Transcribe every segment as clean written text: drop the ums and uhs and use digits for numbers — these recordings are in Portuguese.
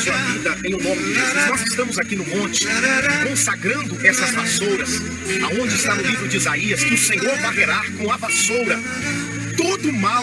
sua vida em nome de Jesus. Nós estamos aqui no monte, consagrando essas vassouras, aonde está no livro de Isaías, que o Senhor varrerá com a vassoura todo o mal,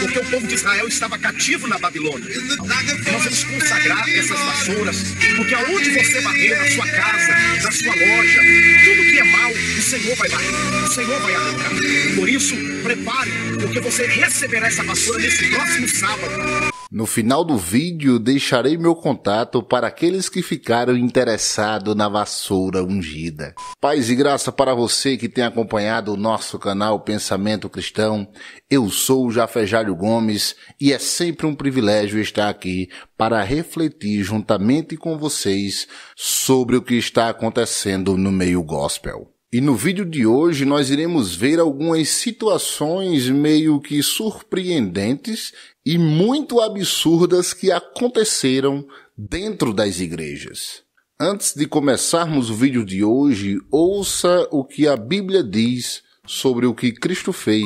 porque o povo de Israel estava cativo na Babilônia. Nós vamos consagrar essas vassouras, porque aonde você varrer, na sua casa, na sua loja, tudo que é mal, o Senhor vai varrer, o Senhor vai arrancar. Por isso, prepare, porque você receberá essa vassoura nesse próximo sábado. No final do vídeo, deixarei meu contato para aqueles que ficaram interessados na vassoura ungida. Paz e graça para você que tem acompanhado o nosso canal Pensamento Cristão. Eu sou o Jafé Jário Gomes e é sempre um privilégio estar aqui para refletir juntamente com vocês sobre o que está acontecendo no meio gospel. E no vídeo de hoje nós iremos ver algumas situações meio que surpreendentes e muito absurdas que aconteceram dentro das igrejas. Antes de começarmos o vídeo de hoje, ouça o que a Bíblia diz sobre o que Cristo fez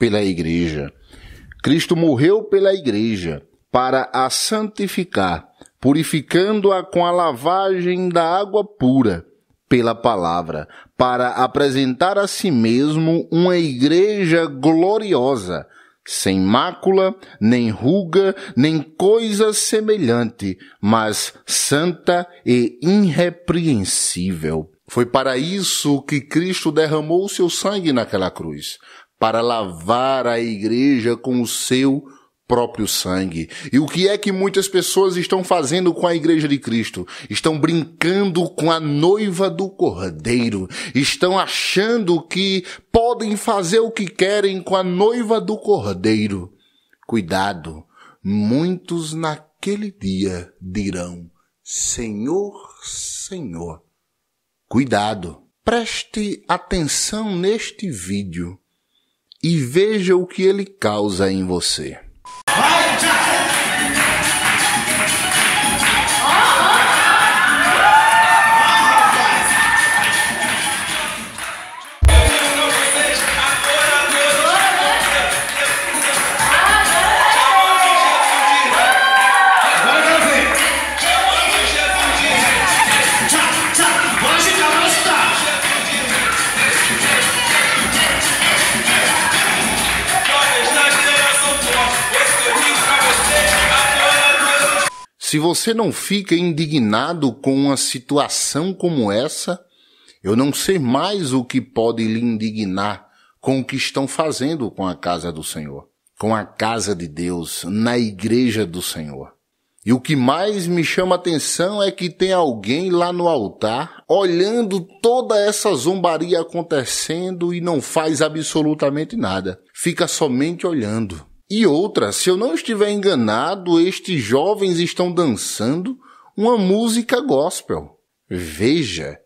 pela igreja. Cristo morreu pela igreja para a santificar, purificando-a com a lavagem da água pura pela palavra, para apresentar a si mesmo uma igreja gloriosa, sem mácula, nem ruga, nem coisa semelhante, mas santa e irrepreensível. Foi para isso que Cristo derramou seu sangue naquela cruz, para lavar a igreja com o seu próprio sangue. E o que é que muitas pessoas estão fazendo com a igreja de Cristo? Estão brincando com a noiva do Cordeiro. Estão achando que podem fazer o que querem com a noiva do Cordeiro. Cuidado, muitos naquele dia dirão: Senhor, Senhor. Cuidado, preste atenção neste vídeo e veja o que ele causa em você. Se você não fica indignado com uma situação como essa, eu não sei mais o que pode lhe indignar com o que estão fazendo com a casa do Senhor, com a casa de Deus, na igreja do Senhor. E o que mais me chama a atenção é que tem alguém lá no altar olhando toda essa zombaria acontecendo e não faz absolutamente nada. Fica somente olhando. E outra, se eu não estiver enganado, estes jovens estão dançando uma música gospel. Veja,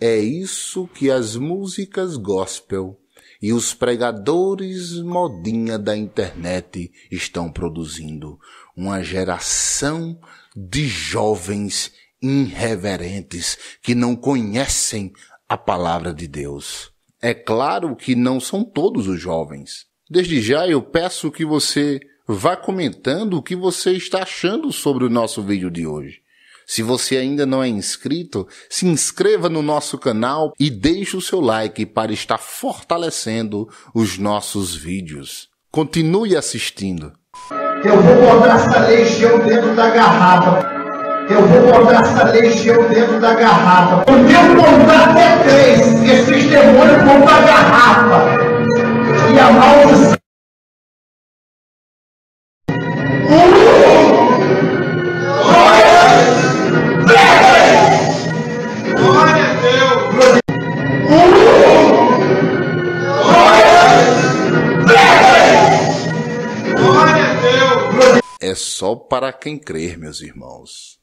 é isso que as músicas gospel e os pregadores modinha da internet estão produzindo. Uma geração de jovens irreverentes que não conhecem a palavra de Deus. É claro que não são todos os jovens. Desde já eu peço que você vá comentando o que você está achando sobre o nosso vídeo de hoje. Se você ainda não é inscrito, se inscreva no nosso canal e deixe o seu like para estar fortalecendo os nossos vídeos. Continue assistindo. Eu vou botar essa legião dentro da garrafa. Eu vou botar essa legião dentro da garrafa. Eu vou contar até 3. Esses demônios vão pra garrafa. E a maldição. É só para quem crer, meus irmãos.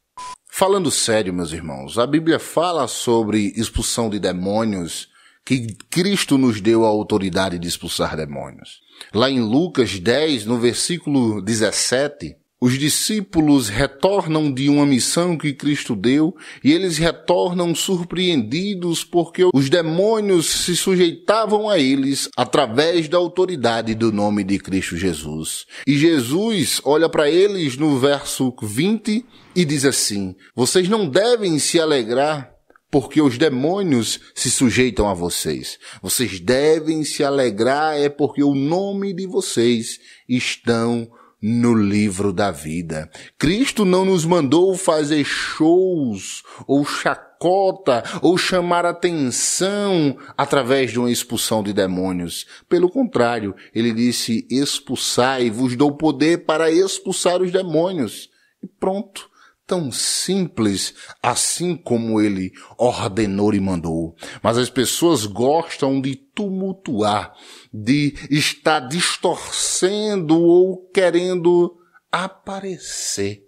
Falando sério, meus irmãos, a Bíblia fala sobre expulsão de demônios, que Cristo nos deu a autoridade de expulsar demônios. Lá em Lucas 10, no versículo 17, Os discípulos retornam de uma missão que Cristo deu e eles retornam surpreendidos porque os demônios se sujeitavam a eles através da autoridade do nome de Cristo Jesus. E Jesus olha para eles no verso 20 e diz assim: vocês não devem se alegrar porque os demônios se sujeitam a vocês. Vocês devem se alegrar é porque o nome de vocês estão no livro da vida. Cristo não nos mandou fazer shows ou chacota ou chamar atenção através de uma expulsão de demônios. Pelo contrário, ele disse: expulsai, vos dou poder para expulsar os demônios. E pronto. Tão simples assim como ele ordenou e mandou. Mas as pessoas gostam de tumultuar, de estar distorcendo ou querendo aparecer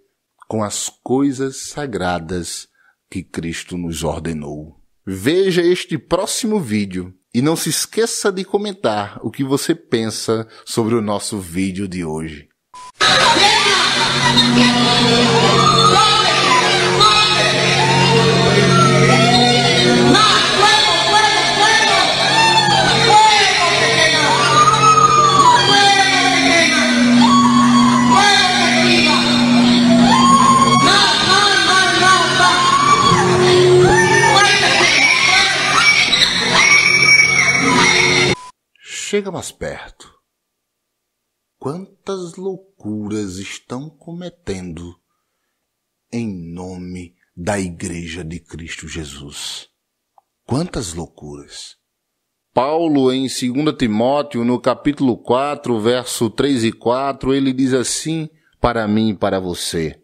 com as coisas sagradas que Cristo nos ordenou. Veja este próximo vídeo e não se esqueça de comentar o que você pensa sobre o nosso vídeo de hoje. Chega mais perto. Quantas loucuras estão cometendo em nome da Igreja de Cristo Jesus? Quantas loucuras! Paulo, em 2 Timóteo, no capítulo 4, verso 3 e 4, ele diz assim para mim e para você: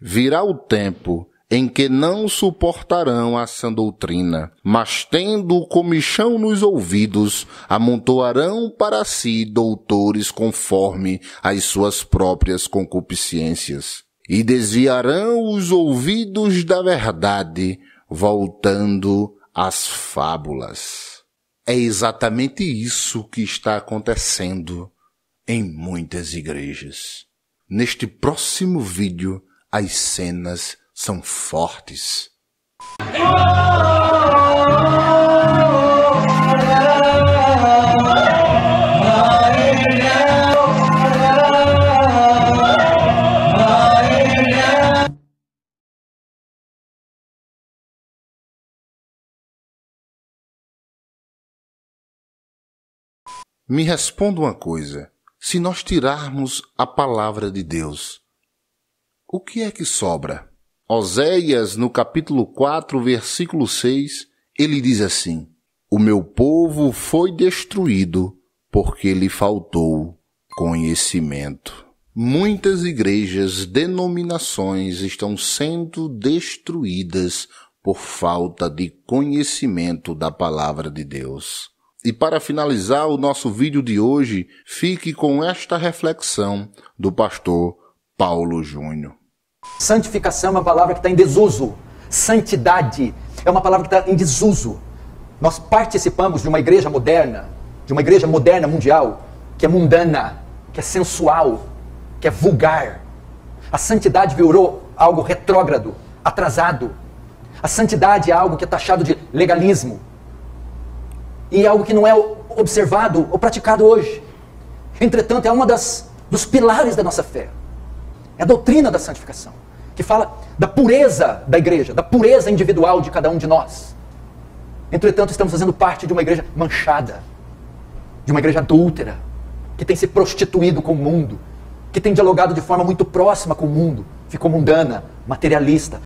virá o tempo em que não suportarão a sã doutrina, mas tendo comichão nos ouvidos, amontoarão para si doutores conforme as suas próprias concupiscências, e desviarão os ouvidos da verdade, voltando às fábulas. É exatamente isso que está acontecendo em muitas igrejas. Neste próximo vídeo, as cenas são fortes. Me responda uma coisa: se nós tirarmos a palavra de Deus, o que é que sobra? Oséias, no capítulo 4, versículo 6, ele diz assim: o meu povo foi destruído porque lhe faltou conhecimento. Muitas igrejas, denominações estão sendo destruídas por falta de conhecimento da palavra de Deus. E para finalizar o nosso vídeo de hoje, fique com esta reflexão do pastor Paulo Júnior. Santificação é uma palavra que está em desuso. Santidade é uma palavra que está em desuso. Nós participamos de uma igreja moderna, mundial, que é mundana, que é sensual, que é vulgar. A santidade virou algo retrógrado, atrasado. A santidade é algo que é taxado de legalismo. E é algo que não é observado ou praticado hoje. Entretanto, é uma dos pilares da nossa fé. É a doutrina da santificação, que fala da pureza da igreja, da pureza individual de cada um de nós. Entretanto, estamos fazendo parte de uma igreja manchada, de uma igreja adúltera, que tem se prostituído com o mundo, que tem dialogado de forma muito próxima com o mundo, ficou mundana, materialista,